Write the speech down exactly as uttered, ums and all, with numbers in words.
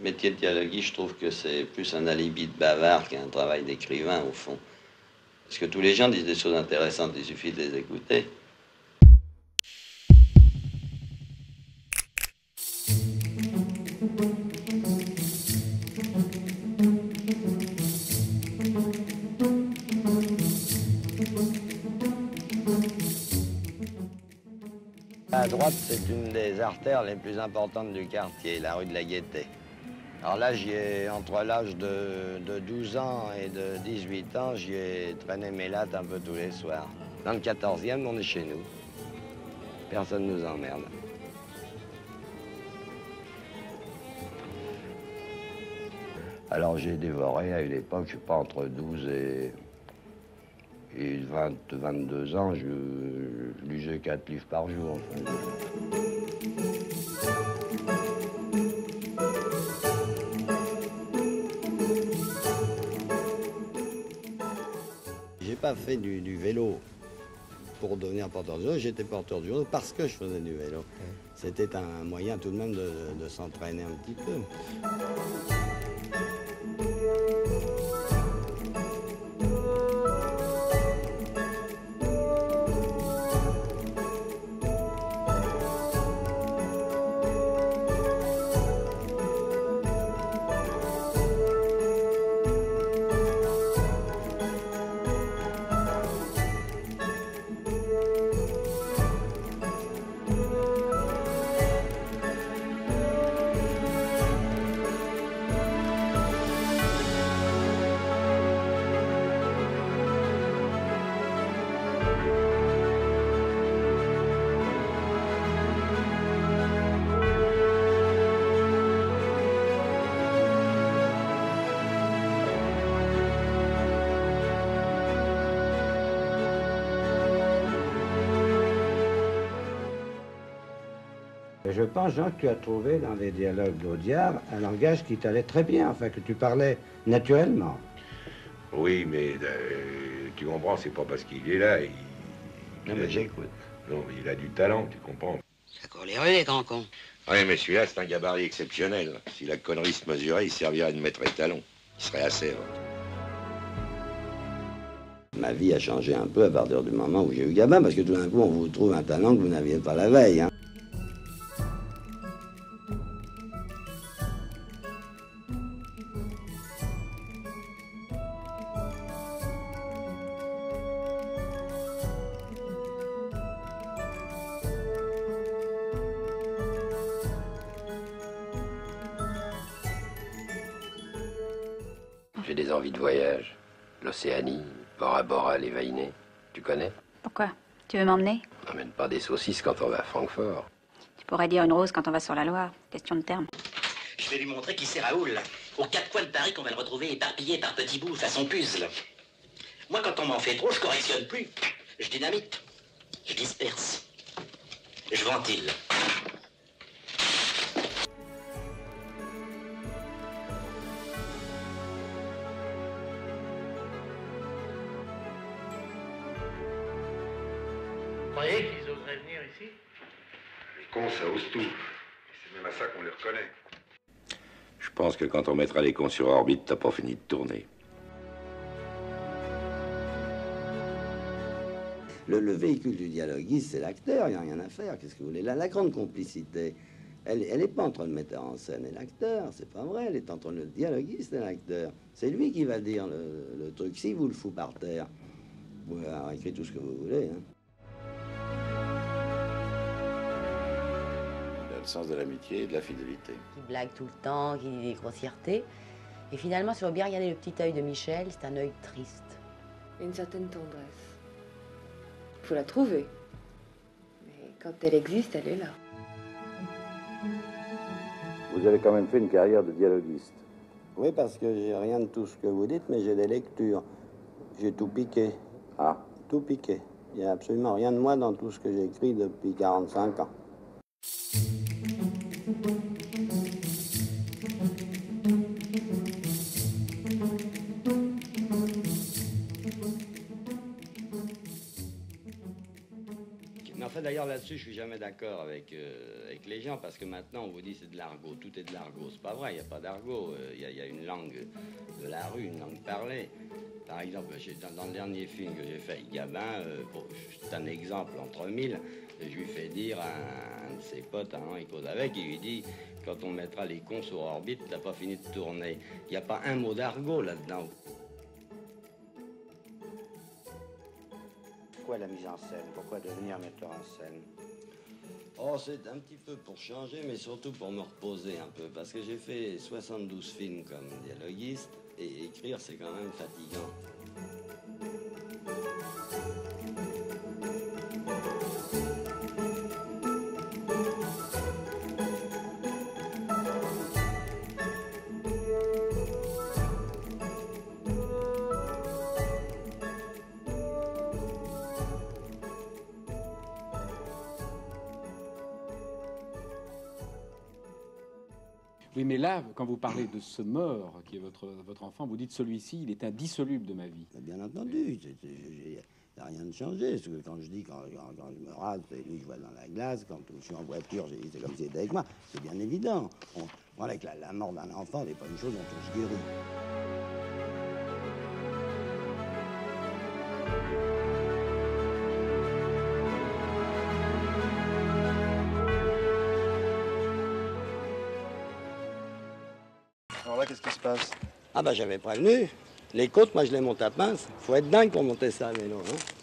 Le métier de dialoguiste, je trouve que c'est plus un alibi de bavard qu'un travail d'écrivain, au fond. Parce que tous les gens disent des choses intéressantes, il suffit de les écouter. À droite, c'est une des artères les plus importantes du quartier, la rue de la Gaîté. Alors là, j'y ai, entre l'âge de, de douze ans et de dix-huit ans, j'y ai traîné mes lattes un peu tous les soirs. Dans le quatorzième, on est chez nous. Personne ne nous emmerde. Alors j'ai dévoré à une époque, je ne sais pas, entre douze et... Et vingt, vingt-deux ans, je, je lisais quatre livres par jour. Enfin. J'ai pas fait du, du vélo pour devenir porteur de journaux. J'étais porteur de journaux parce que je faisais du vélo. C'était un moyen tout de même de, de s'entraîner un petit peu. Je pense, Jean, que tu as trouvé dans les dialogues d'Audiard un langage qui t'allait très bien, enfin, que tu parlais naturellement. Oui, mais euh, tu comprends, c'est pas parce qu'il est là. Il, non, il mais j'écoute. Non, il a du talent, tu comprends. Ça court les rues, les cancons. Oui, mais celui-là, c'est un gabarit exceptionnel. Si la connerie se mesurait, il servirait de maître étalon. Il serait assez. Ma vie a changé un peu à partir du moment où j'ai eu Gabin, parce que tout d'un coup, on vous trouve un talent que vous n'aviez pas la veille, hein. J'ai des envies de voyage. L'Océanie, Bora Bora, les Vahinés. Tu connais? Pourquoi? Tu veux m'emmener? On n'emmène pas des saucisses quand on va à Francfort. Tu pourrais dire une rose quand on va sur la Loire. Question de terme. Je vais lui montrer qui c'est Raoul. Aux quatre coins de Paris qu'on va le retrouver éparpillé par petits bouts, façon puzzle. Moi, quand on m'en fait trop, je correctionne plus. Je dynamite. Je disperse. Je ventile. Vous croyez qu'ils oseraient venir ici? Les cons, ça ose tout. Et c'est même à ça qu'on les reconnaît. Je pense que quand on mettra les cons sur orbite, t'as pas fini de tourner. Le, le véhicule du dialoguiste, c'est l'acteur, il n'y a rien à faire. Qu'est-ce que vous voulez? La, la grande complicité, elle n'est pas entre le metteur en scène et l'acteur, c'est pas vrai. Elle est entre le dialoguiste et l'acteur. C'est lui qui va dire le, le truc. Si vous le fout par terre, vous pouvez avoir écrit tout ce que vous voulez, hein. Le sens de l'amitié et de la fidélité. Qui blague tout le temps, qui dit des grossièretés. Et finalement, si on veut bien regarder le petit œil de Michel, c'est un œil triste. Une certaine tendresse. Il faut la trouver. Mais quand elle existe, elle est là. Vous avez quand même fait une carrière de dialoguiste. Oui, parce que j'ai rien de tout ce que vous dites, mais j'ai des lectures. J'ai tout piqué. Ah. Tout piqué. Il n'y a absolument rien de moi dans tout ce que j'écris depuis quarante-cinq ans. Mais enfin, d'ailleurs, là-dessus, je suis jamais d'accord avec, euh, avec avec les gens, parce que maintenant, on vous dit c'est de l'argot, tout est de l'argot. C'est pas vrai, il n'y a pas d'argot. Il y, y a une langue de la rue, une langue parlée. Par exemple, dans, dans le dernier film que j'ai fait avec Gabin, euh, c'est un exemple entre mille, je lui fais dire à un, un de ses potes, hein, il cause avec, il lui dit « Quand on mettra les cons sur orbite, t'as pas fini de tourner. » Il n'y a pas un mot d'argot là-dedans. Pourquoi la mise en scène? Pourquoi devenir metteur en scène? Oh, c'est un petit peu pour changer, mais surtout pour me reposer un peu, parce que j'ai fait soixante-douze films comme dialoguiste, et écrire, c'est quand même fatigant. Oui, mais là, quand vous parlez de ce mort qui est votre, votre enfant, vous dites celui-ci, il est indissoluble de ma vie. Bien entendu, il n'y a rien de changé. Parce que quand je dis, quand, quand, quand je me rase, c'est lui que je vois dans la glace, quand je suis en voiture, c'est comme s'il était avec moi. C'est bien évident. On, voilà que la, la mort d'un enfant n'est pas une chose dont on se guérit. Qu'est-ce qui se passe? Ah bah j'avais prévenu, les côtes, moi je les monte à pince, faut être dingue pour monter ça à vélo. Hein.